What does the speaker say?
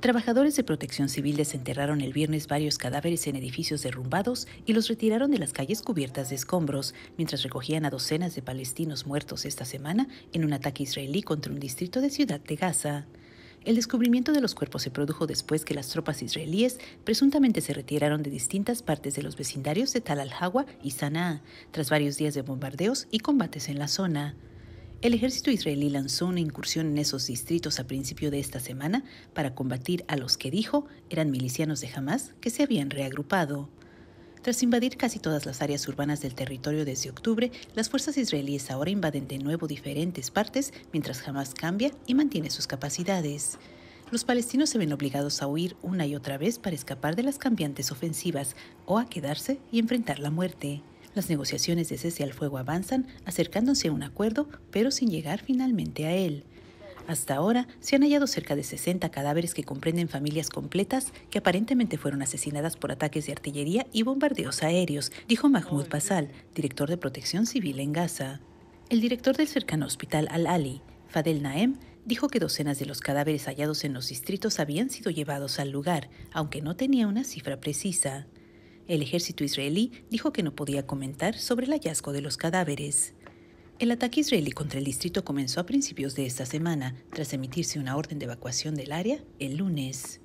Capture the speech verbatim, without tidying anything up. Trabajadores de protección civil desenterraron el viernes varios cadáveres en edificios derrumbados y los retiraron de las calles cubiertas de escombros, mientras recogían a docenas de palestinos muertos esta semana en un ataque israelí contra un distrito de Ciudad de Gaza. El descubrimiento de los cuerpos se produjo después que las tropas israelíes presuntamente se retiraron de distintas partes de los vecindarios de Tal al-Hawa y Sanaa, tras varios días de bombardeos y combates en la zona. El ejército israelí lanzó una incursión en esos distritos a principio de esta semana para combatir a los que dijo eran milicianos de Hamás que se habían reagrupado. Tras invadir casi todas las áreas urbanas del territorio desde octubre, las fuerzas israelíes ahora invaden de nuevo diferentes partes mientras Hamás cambia y mantiene sus capacidades. Los palestinos se ven obligados a huir una y otra vez para escapar de las cambiantes ofensivas o a quedarse y enfrentar la muerte. Las negociaciones de cese al fuego avanzan, acercándose a un acuerdo, pero sin llegar finalmente a él. Hasta ahora, se han hallado cerca de sesenta cadáveres que comprenden familias completas que aparentemente fueron asesinadas por ataques de artillería y bombardeos aéreos, dijo Mahmoud Bassal, director de Protección Civil en Gaza. El director del cercano hospital Al-Ahli, Fadel Naem, dijo que docenas de los cadáveres hallados en los distritos habían sido llevados al lugar, aunque no tenía una cifra precisa. El ejército israelí dijo que no podía comentar sobre el hallazgo de los cadáveres. El ataque israelí contra el distrito comenzó a principios de esta semana, tras emitirse una orden de evacuación del área el lunes.